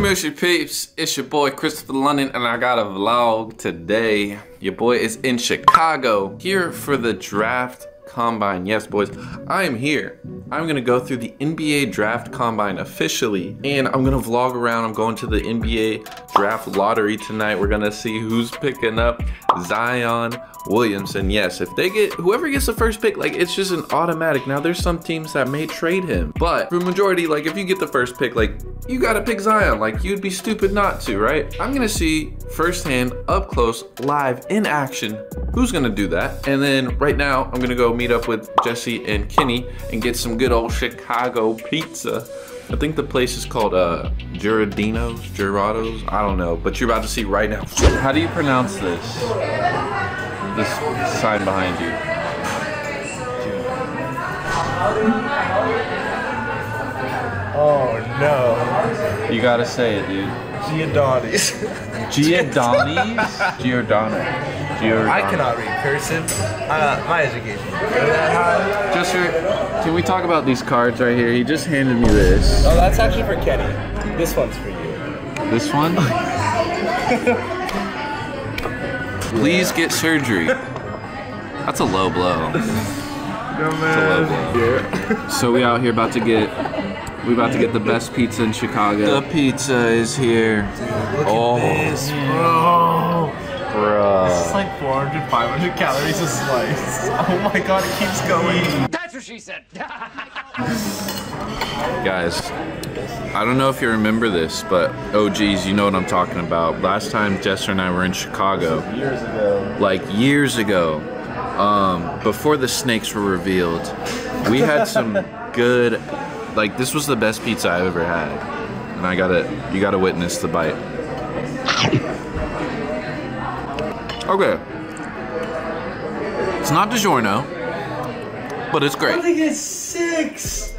Mushy peeps, it's your boy Kristopher London and I got a vlog today. Your boy is in Chicago, here for the draft combine. Yes boys, I am here. I'm gonna go through the NBA Draft Combine officially and I'm gonna vlog around. I'm going to the NBA Draft Lottery tonight. We're gonna see who's picking up Zion Williamson. Yes, if they get, whoever gets the first pick, like it's just an automatic. Now there's some teams that may trade him, but for majority, like if you get the first pick, like you gotta pick Zion. Like you'd be stupid not to, right? I'm gonna see firsthand, up close, live, in action, who's gonna do that. And then right now, I'm gonna go meet up with Jesser and Kenny and get some good old Chicago pizza. I think the place is called Giordano's, I don't know, but you're about to see right now. How do you pronounce this? This sign behind you. Oh no. You gotta say it, dude. Giordano's. Giordano's? Giordano's. I cannot read cursive. My education. Jesser, can we talk about these cards right here? He just handed me this. Oh, that's actually for Kenny. This one's for you. This one? Please get surgery. That's a low blow. That's a low blow. Yeah. So we out here about to get... We about to get the best pizza in Chicago. The pizza is here. Dude, look at this, bro. This is like 400, 500 calories a slice. Oh my god, it keeps going. That's what she said. Guys, I don't know if you remember this, but OGs, you know what I'm talking about. Last time Jesser and I were in Chicago, years ago. Like years ago, before the snakes were revealed, we had some good, like this was the best pizza I've ever had. And I gotta, you gotta witness the bite. Okay, it's not DiGiorno, but it's great. I think it's 6.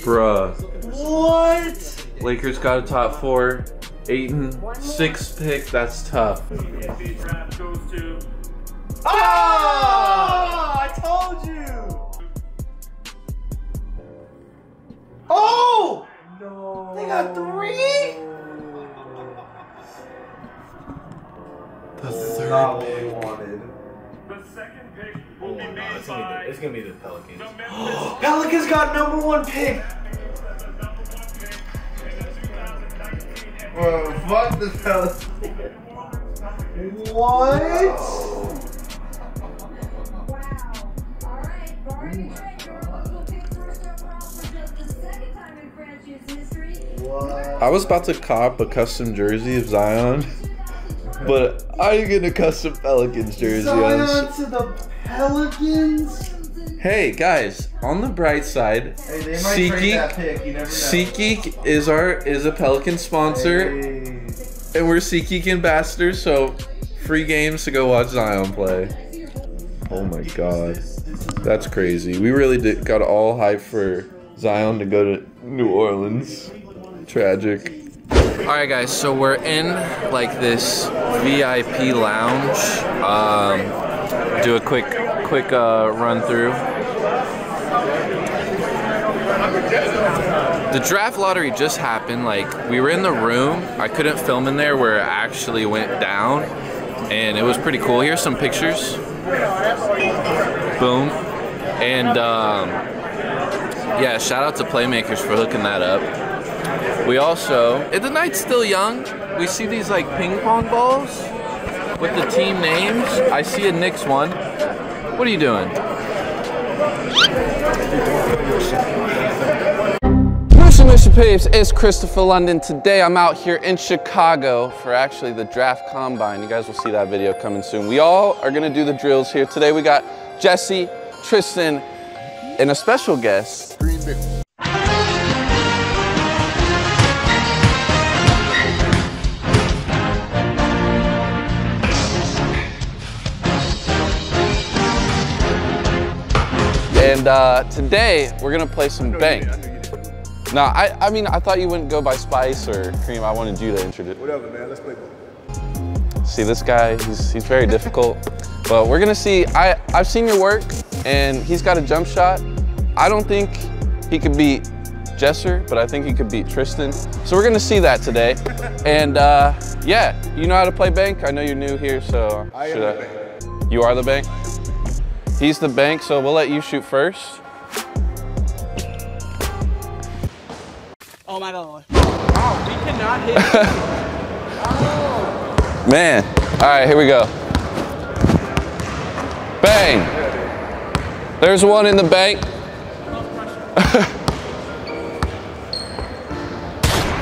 Bruh. What? Lakers got a top 4. Ayton, 6 pick, that's tough. NBA draft goes to... Oh! I told you! Oh! No. They got 3? The third not pick. What we wanted. The second pick will be made it's gonna be the Pelicans. The Pelicans got #1 pick. Bro, fuck the Pelicans. What? Wow. All right, Barney. We'll pick first overall for the second time in franchise history. What? I was about to cop a custom jersey of Zion. But I'm gonna custom Pelicans jersey. Zion to the Pelicans. Hey guys, on the bright side, hey, SeatGeek is a Pelican sponsor, hey. And we're SeatGeek ambassadors. So free games to go watch Zion play. Oh my god, that's crazy. We really did got all hyped for Zion to go to New Orleans. Tragic. Alright guys, so we're in like this VIP lounge. Do a quick run through. The draft lottery just happened. Like we were in the room. I couldn't film in there where it actually went down. And it was pretty cool. Here's some pictures. Boom. And yeah, shout out to Playmakers for hooking that up. We also, if the night's still young, we see these like ping pong balls with the team names. I see a Knicks one. What are you doing? Mushy peeps, it's Kristopher London. Today I'm out here in Chicago for actually the draft combine. You guys will see that video coming soon. We all are gonna do the drills here. Today we got Jesser, Tristan, and a special guest. And today, we're gonna play some bank. No, I mean, I thought you wouldn't go by Spice or Cream. I wanted you to introduce. Whatever, man, let's play ball. See, this guy, he's very difficult. But we're gonna see, I've seen your work, and he's got a jump shot. I don't think he could beat Jesser, but I think he could beat Tristan. So we're gonna see that today. And yeah, you know how to play bank? I know you're new here, so I am the bank. You are the bank? He's the bank, so we'll let you shoot first. Oh my God. Oh, we cannot hit. Oh. Man, all right, here we go. Bang. There's one in the bank.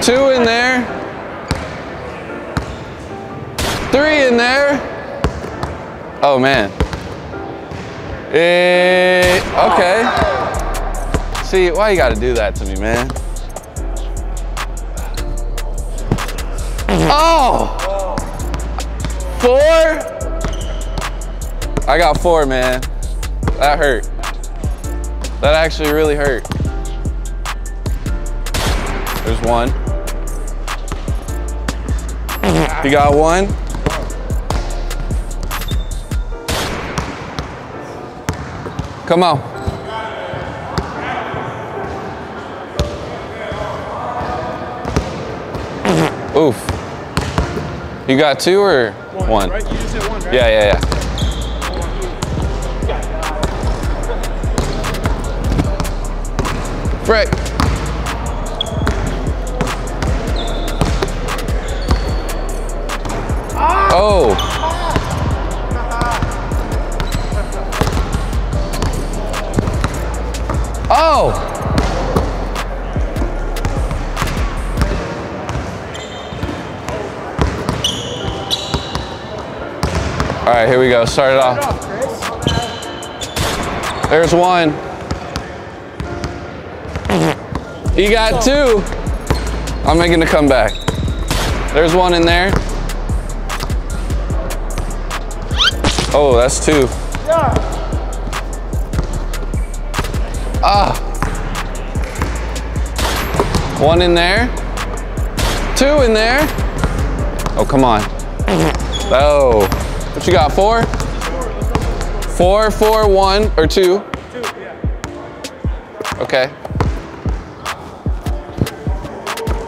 Two in there. Three in there. Oh man. Okay. See, why you gotta do that to me, man? Oh! Four? I got four, man. That hurt. That actually really hurt. There's one. You got one. Come on. Oof. You got two or one? One. Right? You just hit one, right? Yeah. Frick. Oh. Oh. All right, here we go. Start it off. There's one. You got two. I'm making a comeback. There's one in there. Oh, that's two. Ah. One in there. Two in there. Oh, come on. Oh. What you got, four? Four, one, or two? Two, yeah. Okay.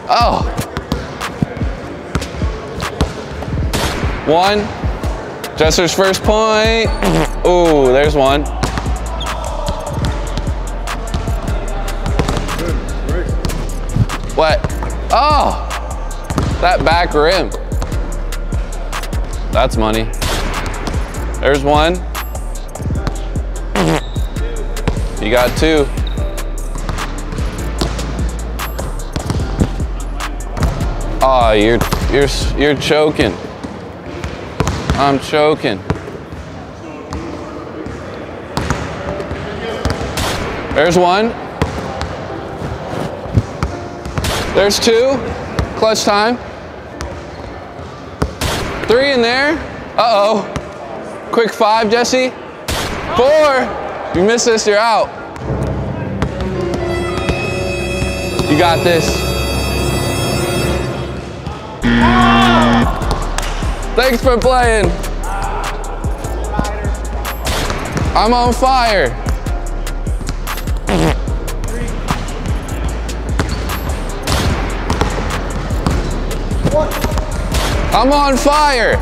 Oh. One. Jesser's first point. Ooh, there's one. What? Oh, that back rim. That's money. There's one. You got two. Oh, you're choking. I'm choking. There's one. There's two. Clutch time. Three in there. Uh-oh. Quick five, Jesse. Four. If you miss this, you're out. You got this. Thanks for playing. I'm on fire. I'm on fire.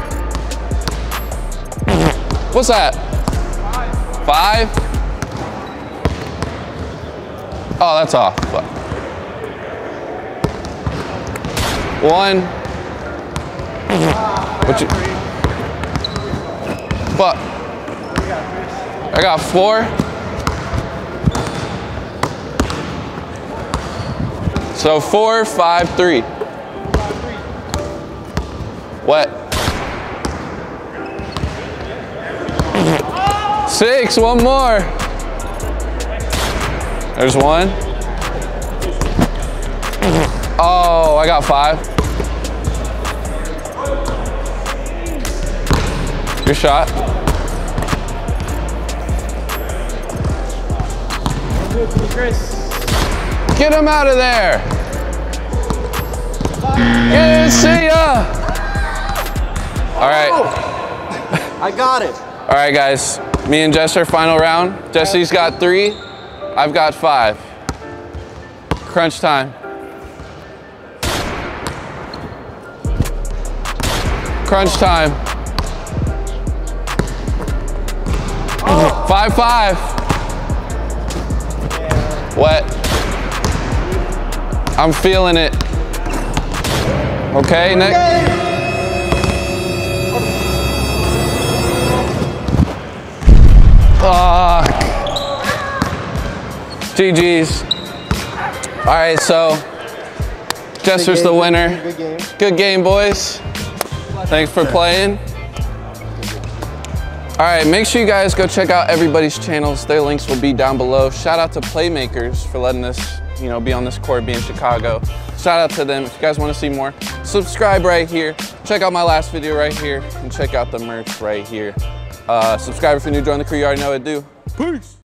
What's that? Five? Oh, that's off. One. What you? Fuck. I got four. So 4, 5, 3. What? 6, one more. There's one. Oh, I got 5. Your shot. Get him out of there. Yeah, see ya. All right. Oh, I got it. All right, guys. Me and Jesser, final round. Jesse's got 3. I've got 5. crunch time. Crunch time. 5-5. Yeah. Wet. I'm feeling it. Okay, next. GG's. All right, so Jesser's the winner. Good game, boys. Thanks for playing. All right, make sure you guys go check out everybody's channels. Their links will be down below. Shout out to Playmakers for letting us, you know, be on this court, be in Chicago. Shout out to them. If you guys want to see more, subscribe right here. Check out my last video right here, and check out the merch right here. Subscribe if you're new, join the crew. You already know what to do. Peace.